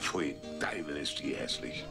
Pfui, Teufel ist die hässlich.